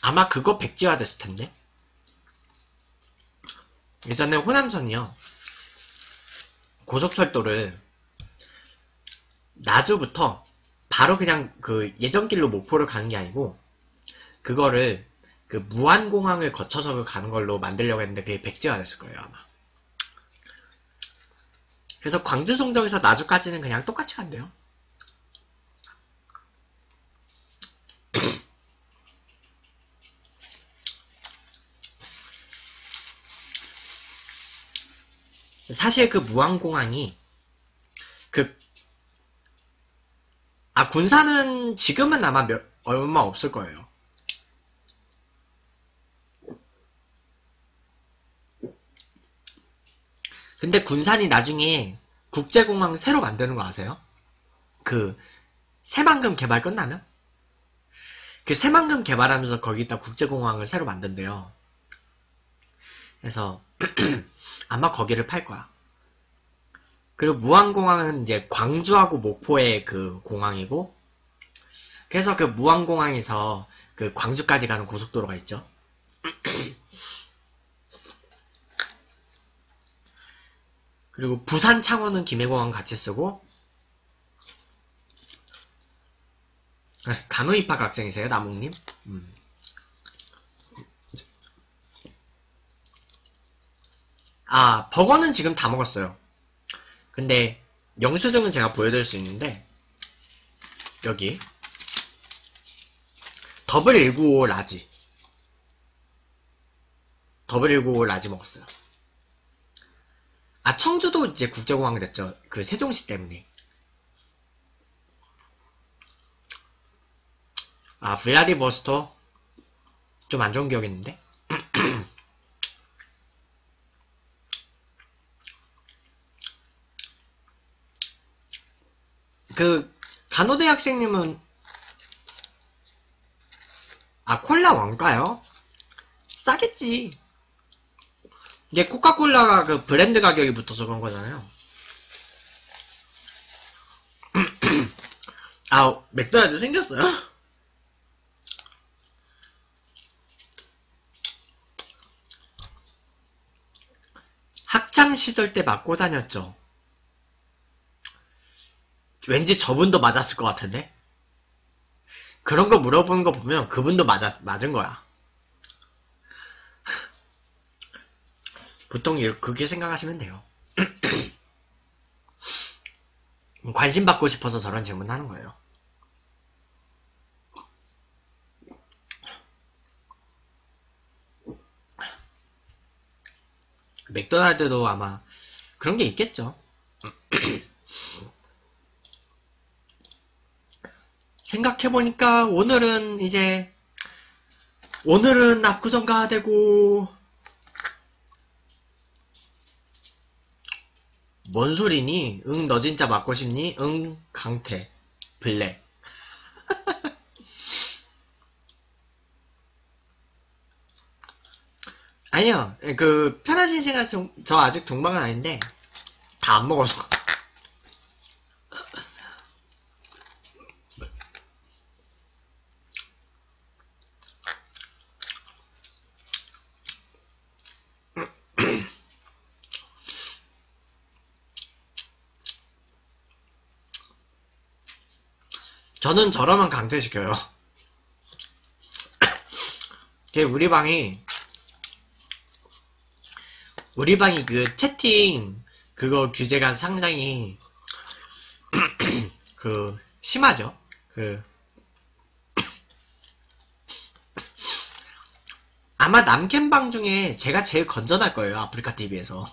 아마 그거 백지화 됐을 텐데. 예전에 호남선이요, 고속철도를 나주부터 바로 그냥 그 예전길로 목포를 가는 게 아니고 그거를 그 무안공항을 거쳐서 가는 걸로 만들려고 했는데 그게 백지화 됐을 거예요 아마. 그래서 광주 송정에서 나주까지는 그냥 똑같이 간대요. 사실 그 무안공항이 군사는 지금은 아마 얼마 없을 거예요. 근데 군산이 나중에 국제공항 새로 만드는 거 아세요? 그 새만금 개발 끝나면? 그 새만금 개발하면서 거기다 국제공항을 새로 만든대요. 그래서 아마 거기를 팔 거야. 그리고 무안공항은 이제 광주하고 목포의 그 공항이고, 그래서 그 무안공항에서 그 광주까지 가는 고속도로가 있죠. 그리고 부산 창원은 김해공항 같이 쓰고. 간호입학 학생이세요, 남욱님? 아, 버거는 지금 다 먹었어요. 근데 영수증은 제가 보여드릴 수 있는데, 여기 더블 195 라지, 더블 195 라지 먹었어요. 아, 청주도 이제 국제공항이 됐죠. 그 세종시 때문에. 아, 블라디보스토크 좀 안 좋은 기억이 있는데. 그 간호대학생님은 아 콜라 원가요? 싸겠지. 이게 코카콜라가 그 브랜드 가격이 붙어서 그런 거잖아요. 아, 맥도날드 생겼어요? 학창시절 때 맞고 다녔죠. 왠지 저분도 맞았을 것 같은데? 그런 거 물어보는 거 보면 그분도 맞은 거야. 보통 그렇게 생각하시면 돼요. 관심 받고 싶어서 저런 질문 하는 거예요. 맥도날드도 아마 그런 게 있겠죠. 생각해보니까 오늘은 이제 압구정 가야 되고. 뭔 소리니? 응, 너 진짜 맞고 싶니? 응, 강태 블랙. 아니요, 그 편하신 생각, 저 아직 동방은 아닌데 다 안 먹어서. 저는 저러면 강퇴시켜요. 걔 우리 방이 그 채팅 그거 규제가 상당히 그 심하죠. 그 아마 남캠방 중에 제가 제일 건전할 거예요. 아프리카TV에서.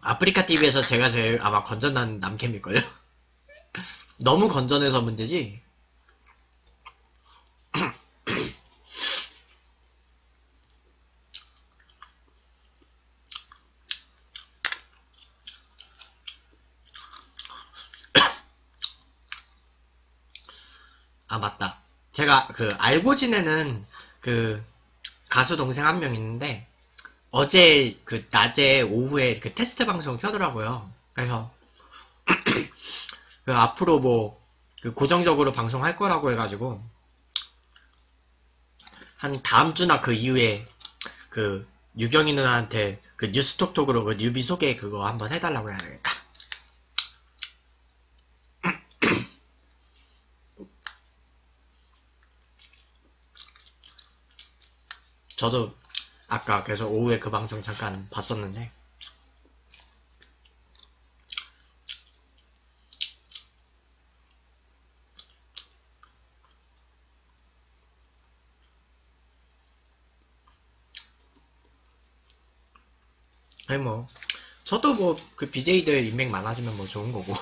아프리카TV에서 제가 제일 아마 건전한 남캠일걸요. 너무 건전해서 문제지. 아, 맞다. 제가 그 알고 지내는 그 가수 동생 한 명 있는데 어제 그 낮에 오후에 그 테스트 방송 켜더라고요. 그래서 그 앞으로 뭐 그 고정적으로 방송할 거라고 해가지고 한 다음 주나 그 이후에 그 유경이 누나한테 그 뉴스톡톡으로 그 뉴비 소개 그거 한번 해달라고 해야 되겠다. 저도 아까 그래서 오후에 그 방송 잠깐 봤었는데. 아니 뭐 저도 뭐 그 BJ들 인맥 많아지면 뭐 좋은 거고.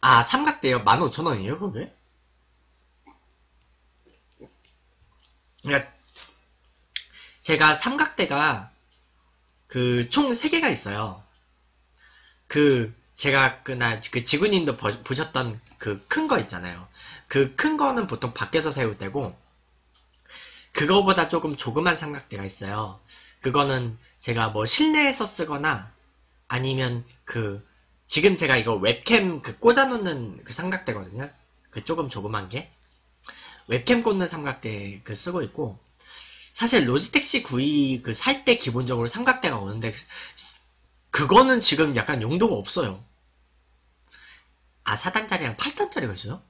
아, 삼각대요? 15,000원이에요? 그게? 그러니까 제가 삼각대가 그 총 3개가 있어요. 그 제가 그날 그 지구님도 보셨던 그 큰 거 있잖아요. 그 큰 거는 보통 밖에서 세울 때고, 그거보다 조금 조그만 삼각대가 있어요. 그거는 제가 뭐 실내에서 쓰거나 아니면 그 지금 제가 이거 웹캠 그 꽂아놓는 그 삼각대거든요. 그 조금 조그만 게 웹캠 꽂는 삼각대 그 쓰고 있고, 사실 로지텍 C9E 그 살 때 기본적으로 삼각대가 오는데 그거는 지금 약간 용도가 없어요. 아, 4단짜리랑 8단짜리가 있어요?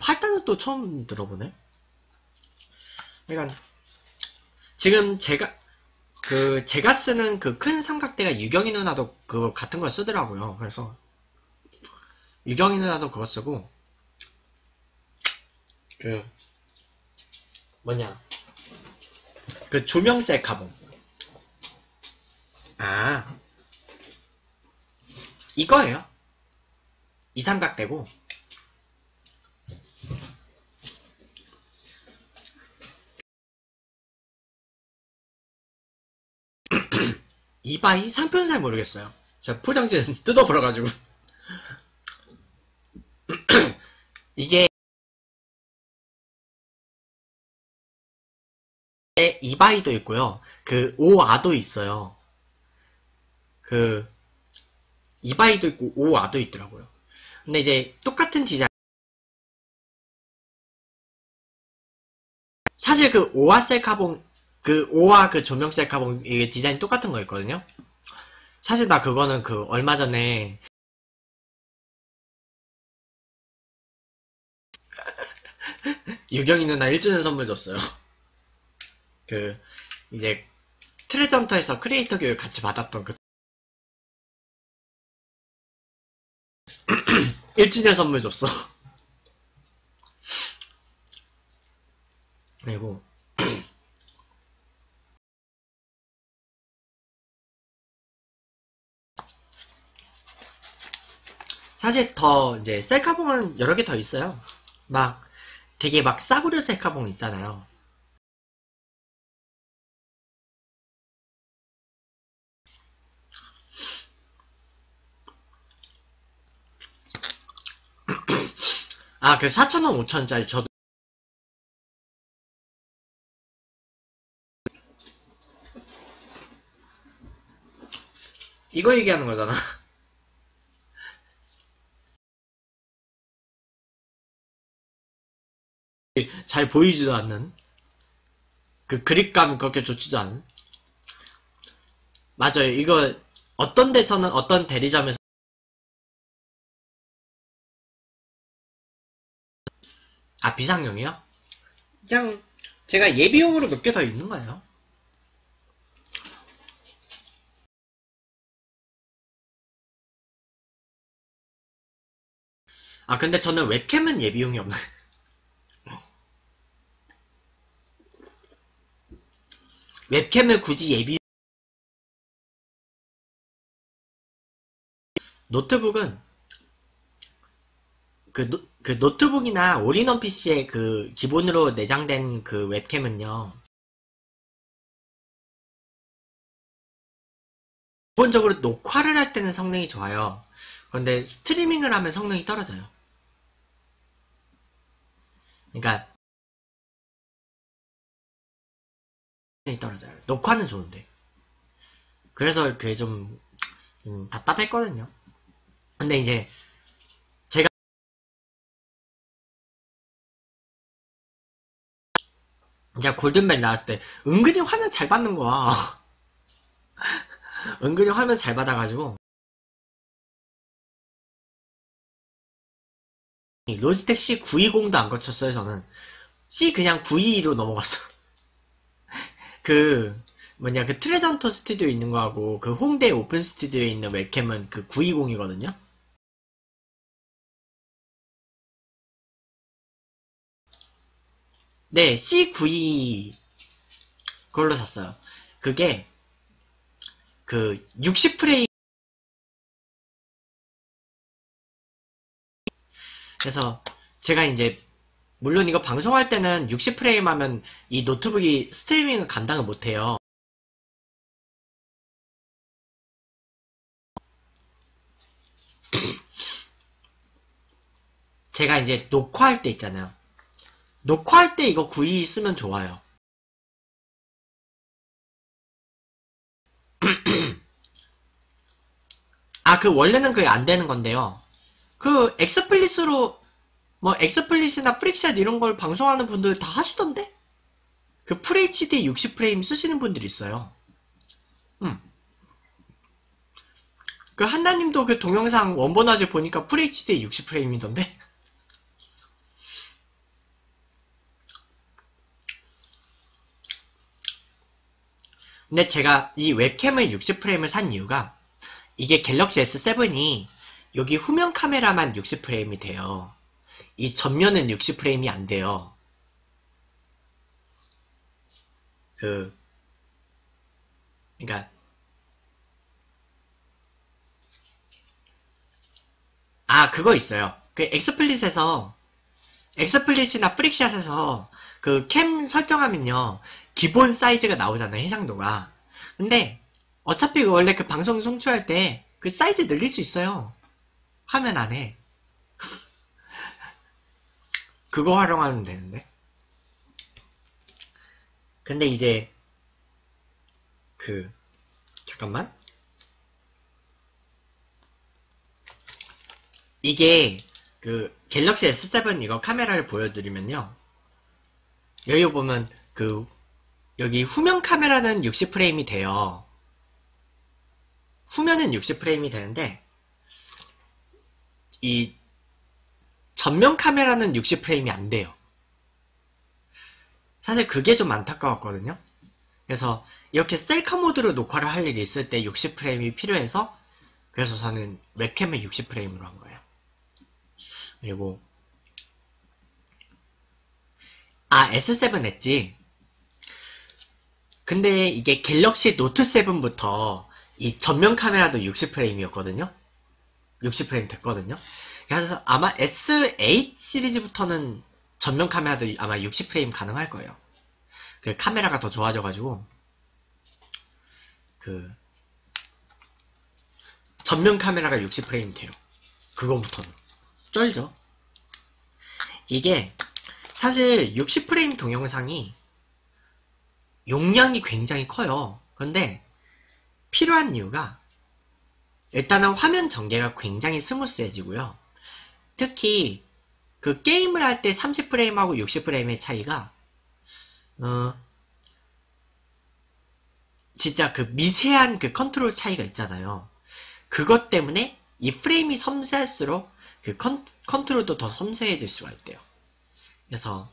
8단은 또 처음 들어보네. 그러니까 지금 제가 쓰는 그 큰 삼각대가 유경이 누나도 그거 같은 걸 쓰더라고요. 그래서 유경이 누나도 그거 쓰고, 그 뭐냐 그 조명셀 가봉. 아, 이거예요. 이 삼각대고. 이바이? 상표는 잘 모르겠어요. 제가 포장지는 뜯어버려가지고. 이게 이바이도 있고요. 그 오아도 있어요. 그 이바이도 있고 오아도 있더라고요. 근데 이제 똑같은 디자인. 사실 그 오아 셀카봉, 그 오아 그 조명 셀카봉 이게 디자인 똑같은 거 있거든요. 사실 나 그거는 그 얼마 전에 유경이 누나 1주년 선물 줬어요. 그 이제 트레전터에서 크리에이터 교육 같이 받았던 그 1주년 선물 줬어. 그리고 사실 더 이제 셀카봉은 여러 개 더 있어요. 막 되게 막 싸구려 셀카봉 있잖아요. 아, 그 4,000원, 5,000원짜리 저도 이거 얘기하는 거잖아. 잘 보이지도 않는 그 그립감 그렇게 좋지도 않은. 맞아요. 이거 어떤 데서는 어떤 대리점에서 아, 비상용이요? 그냥 제가 예비용으로 몇 개 더 있는 거예요. 아, 근데 저는 웹캠은 예비용이 없나요? 웹캠을 굳이 예비 노트북은 그 노트북이나 올인원 PC에 그 기본으로 내장된 그 웹캠은요. 기본적으로 녹화를 할 때는 성능이 좋아요. 그런데 스트리밍을 하면 성능이 떨어져요. 그러니까 떨어져요. 녹화는 좋은데. 그래서 그게 좀 답답했거든요. 근데 이제 제가 이제 골든벨 나왔을 때 은근히 화면 잘 받는 거야. 은근히 화면 잘 받아가지고 로지텍 C920도 안 거쳤어요. 저는 C 그냥 922로 넘어갔어. 그 뭐냐 그 트레전터 스튜디오 있는 거하고 그 홍대 오픈 스튜디오에 있는 웹캠은 그 920이거든요. 네, C922 그걸로 샀어요. 그게 그 60프레임. 그래서 제가 이제 물론 이거 방송할 때는 60프레임 하면 이 노트북이 스트리밍을 감당을 못해요. 제가 이제 녹화할 때 있잖아요. 녹화할 때 이거 922 쓰면 좋아요. 아, 그 원래는 그게 안 되는 건데요. 그 엑스플릿으로 뭐 엑스플릿이나 프릭샷 이런 걸 방송하는 분들 다 하시던데? 그 FHD 60프레임 쓰시는 분들 있어요. 그 한나님도 그 동영상 원본화질 보니까 FHD 60프레임이던데? 근데 제가 이 웹캠을 60프레임을 산 이유가 이게 갤럭시 S7이 여기 후면 카메라만 60프레임이 돼요. 이 전면은 60프레임이 안 돼요. 그러니까 아, 그거 있어요. 그 엑스플릿이나 프릭샷에서 그 캠 설정하면요. 기본 사이즈가 나오잖아요, 해상도가. 근데 어차피 원래 그 방송 송출할 때 그 사이즈 늘릴 수 있어요. 화면 안에. 그거 활용하면 되는데. 근데 이제 잠깐만, 이게 갤럭시 S7 이거 카메라를 보여드리면요, 여기 보면 여기 후면 카메라는 60프레임이 돼요. 후면은 60프레임이 되는데 이 전면 카메라는 60프레임이 안 돼요. 사실 그게 좀 안타까웠거든요. 그래서 이렇게 셀카 모드로 녹화를 할 일이 있을 때 60프레임이 필요해서, 그래서 저는 웹캠을 60프레임으로 한 거예요. 그리고 S7 냈지. 근데 이게 갤럭시 노트 7부터 이 전면 카메라도 60프레임이었거든요. 60프레임 됐거든요. 그래서 아마 S8 시리즈부터는 전면 카메라도 아마 60프레임 가능할 거예요. 그 카메라가 더 좋아져가지고 전면 카메라가 60프레임 돼요. 그거부터는 쩔죠. 이게 사실 60프레임 동영상이 용량이 굉장히 커요. 그런데 필요한 이유가, 일단은 화면 전개가 굉장히 스무스해지고요. 특히 게임을 할 때 30프레임하고 60프레임의 차이가 진짜 미세한 컨트롤 차이가 있잖아요. 그것 때문에 이 프레임이 섬세할수록 컨트롤도 더 섬세해질 수가 있대요. 그래서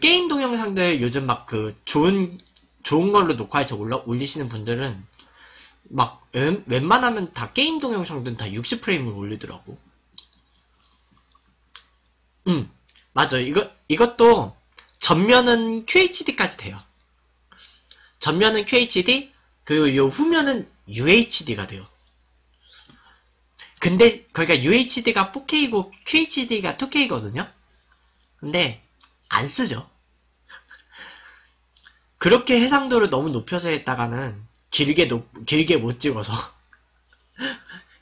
게임 동영상들 요즘 좋은 걸로 녹화해서 올리시는 분들은 웬만하면 다 게임 동영상들은 다 60프레임을 올리더라고. 맞아. 이것도 전면은 QHD까지 돼요. 전면은 QHD, 그리고 요 후면은 UHD가 돼요. 근데 그러니까 UHD가 4K고 QHD가 2K거든요. 근데 안 쓰죠. 그렇게 해상도를 너무 높여서 했다가는 길게 못 찍어서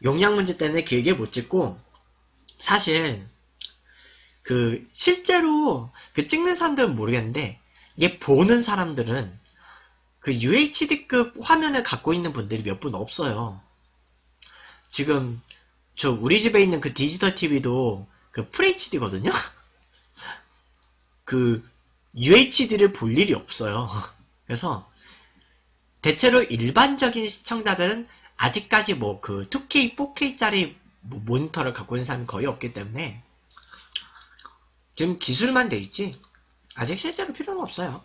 용량 문제 때문에 길게 못 찍고, 사실 실제로 찍는 사람들은 모르겠는데 이게 보는 사람들은 UHD급 화면을 갖고 있는 분들이 몇 분 없어요. 지금 우리 집에 있는 디지털 TV도 FHD거든요. UHD를 볼 일이 없어요. 그래서 대체로 일반적인 시청자들은 아직까지 2K, 4K짜리 모니터를 갖고 있는 사람이 거의 없기 때문에 지금 기술만 돼 있지 아직 실제로 필요는 없어요.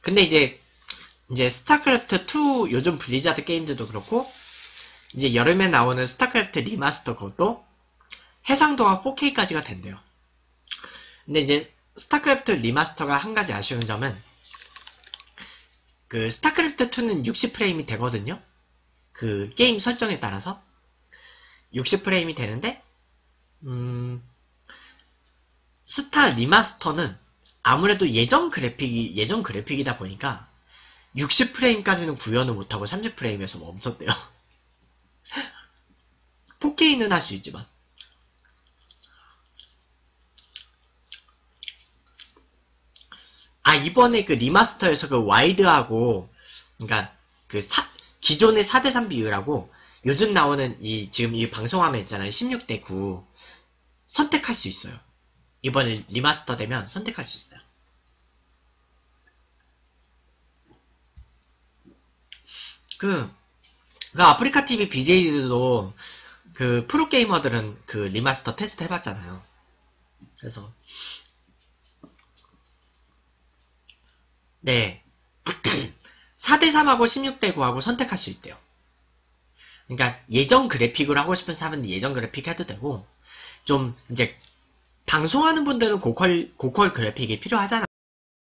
근데 이제 스타크래프트2, 요즘 블리자드 게임들도 그렇고, 이제 여름에 나오는 스타크래프트 리마스터, 그것도 해상도가 4K까지가 된대요. 근데 이제 스타크래프트 리마스터가 한 가지 아쉬운 점은, 스타크래프트2는 60프레임이 되거든요. 게임 설정에 따라서 60프레임이 되는데, 스타 리마스터는 아무래도 예전 그래픽이다 보니까 60프레임까지는 구현을 못하고 30프레임에서 멈췄대요. 4K는 할 수 있지만. 이번에 리마스터에서 와이드하고, 그러니까 기존의 4:3 비율하고 요즘 나오는 지금 이 방송화면 있잖아요. 16:9 선택할 수 있어요. 이번에 리마스터 되면 선택할 수 있어요. 아프리카TV BJ들도 프로게이머들은 리마스터 테스트 해봤잖아요. 그래서 네. 4:3하고 16:9하고 선택할 수 있대요. 그러니까 예전 그래픽으로 하고 싶은 사람은 예전 그래픽 해도 되고, 좀 방송하는 분들은 고퀄 그래픽이 필요하잖아요.